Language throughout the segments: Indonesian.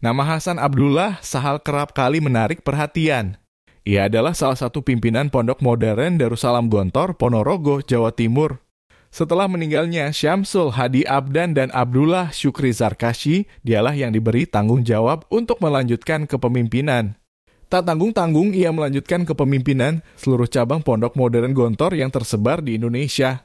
Nama Hasan Abdullah Sahal kerap kali menarik perhatian. Ia adalah salah satu pimpinan Pondok Modern Darussalam Gontor, Ponorogo, Jawa Timur. Setelah meninggalnya Syamsul Hadi Abdan dan Abdullah Syukri Zarkasyi, dialah yang diberi tanggung jawab untuk melanjutkan kepemimpinan. Tak tanggung-tanggung, ia melanjutkan kepemimpinan seluruh cabang Pondok Modern Gontor yang tersebar di Indonesia.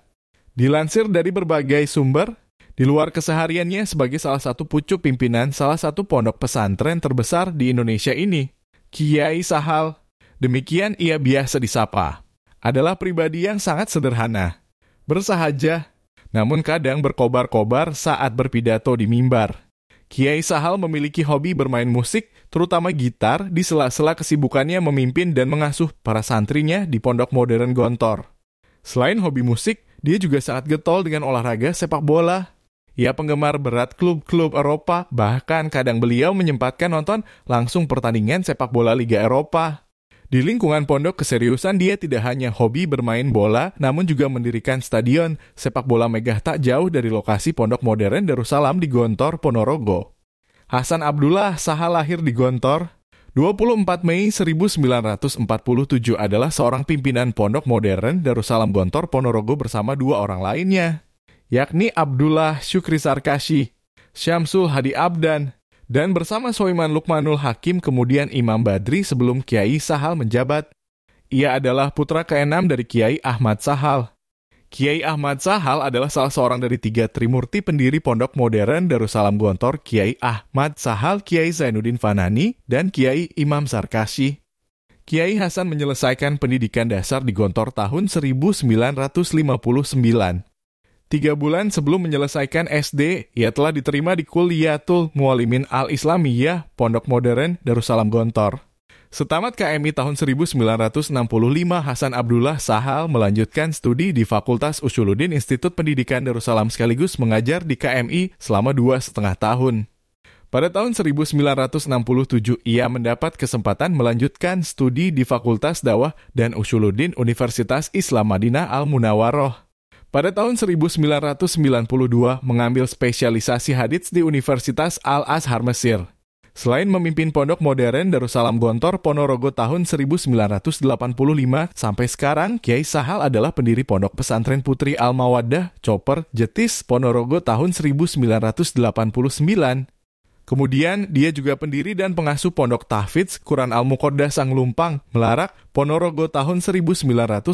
Dilansir dari berbagai sumber, di luar kesehariannya sebagai salah satu pucuk pimpinan salah satu pondok pesantren terbesar di Indonesia ini, Kiai Sahal, demikian ia biasa disapa, adalah pribadi yang sangat sederhana, bersahaja, namun kadang berkobar-kobar saat berpidato di mimbar. Kiai Sahal memiliki hobi bermain musik, terutama gitar, di sela-sela kesibukannya memimpin dan mengasuh para santrinya di Pondok Modern Gontor. Selain hobi musik, dia juga sangat getol dengan olahraga sepak bola. Ia penggemar berat klub-klub Eropa, bahkan kadang beliau menyempatkan nonton langsung pertandingan sepak bola Liga Eropa. Di lingkungan pondok keseriusan dia tidak hanya hobi bermain bola, namun juga mendirikan stadion sepak bola megah tak jauh dari lokasi Pondok Modern Darussalam di Gontor, Ponorogo. Hasan Abdullah Sahal lahir di Gontor, 24 Mei 1947 adalah seorang pimpinan Pondok Modern Darussalam Gontor, Ponorogo bersama dua orang lainnya, yakni Abdullah Syukri Zarkasyi, Syamsul Hadi Abdan, dan bersama Soeiman Lukmanul Hakim kemudian Imam Badri sebelum Kiai Sahal menjabat. Ia adalah putra keenam dari Kiai Ahmad Sahal. Kiai Ahmad Sahal adalah salah seorang dari tiga trimurti pendiri Pondok Modern Darussalam Gontor, Kiai Ahmad Sahal, Kiai Zainuddin Fanani, dan Kiai Imam Zarkasyi. Kiai Hasan menyelesaikan pendidikan dasar di Gontor tahun 1959. 3 bulan sebelum menyelesaikan SD, ia telah diterima di Kulliyatul Muallimin Al-Islamiyah, Pondok Modern Darussalam Gontor. Setamat KMI tahun 1965, Hasan Abdullah Sahal melanjutkan studi di Fakultas Usuluddin Institut Pendidikan Darussalam sekaligus mengajar di KMI selama 2,5 tahun. Pada tahun 1967, ia mendapat kesempatan melanjutkan studi di Fakultas Dawah dan Usuluddin Universitas Islam Madinah Al-Munawwaroh. Pada tahun 1992 mengambil spesialisasi hadits di Universitas Al Azhar Mesir. Selain memimpin Pondok Modern Darussalam Gontor, Ponorogo tahun 1985 sampai sekarang, Kiai Sahal adalah pendiri Pondok Pesantren Putri Al Mawaddah, Coper, Jetis, Ponorogo tahun 1989. Kemudian, dia juga pendiri dan pengasuh Pondok Tahfidz Quran Al Mukaddas Sang Lumpang, Melarak, Ponorogo tahun 1992.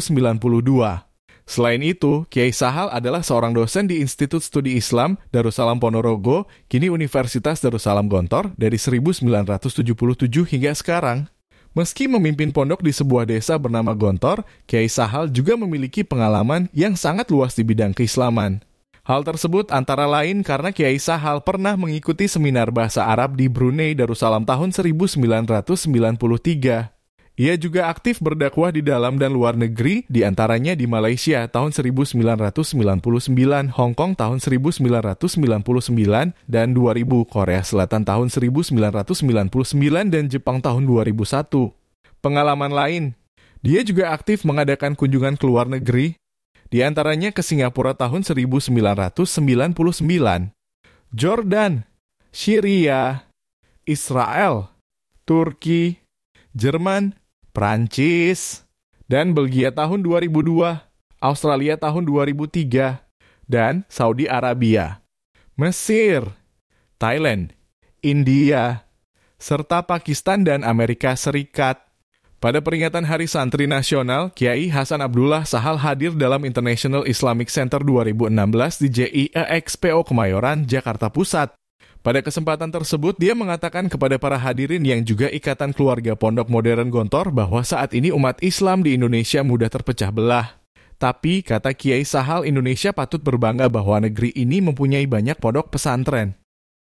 Selain itu, Kiai Sahal adalah seorang dosen di Institut Studi Islam Darussalam Ponorogo, kini Universitas Darussalam Gontor, dari 1977 hingga sekarang. Meski memimpin pondok di sebuah desa bernama Gontor, Kiai Sahal juga memiliki pengalaman yang sangat luas di bidang keislaman. Hal tersebut antara lain karena Kiai Sahal pernah mengikuti seminar bahasa Arab di Brunei Darussalam tahun 1993. Ia juga aktif berdakwah di dalam dan luar negeri, diantaranya di Malaysia tahun 1999, Hong Kong tahun 1999, dan 2000, Korea Selatan tahun 1999, dan Jepang tahun 2001. Pengalaman lain, dia juga aktif mengadakan kunjungan ke luar negeri, diantaranya ke Singapura tahun 1999, Jordan, Syria, Israel, Turki, Jerman, Prancis, dan Belgia tahun 2002, Australia tahun 2003, dan Saudi Arabia, Mesir, Thailand, India, serta Pakistan dan Amerika Serikat. Pada peringatan Hari Santri Nasional, Kiai Hasan Abdullah Sahal hadir dalam International Islamic Center 2016 di JIEXPO Kemayoran, Jakarta Pusat. Pada kesempatan tersebut, dia mengatakan kepada para hadirin yang juga ikatan keluarga Pondok Modern Gontor bahwa saat ini umat Islam di Indonesia mudah terpecah belah. Tapi, kata Kiai Sahal, Indonesia patut berbangga bahwa negeri ini mempunyai banyak pondok pesantren.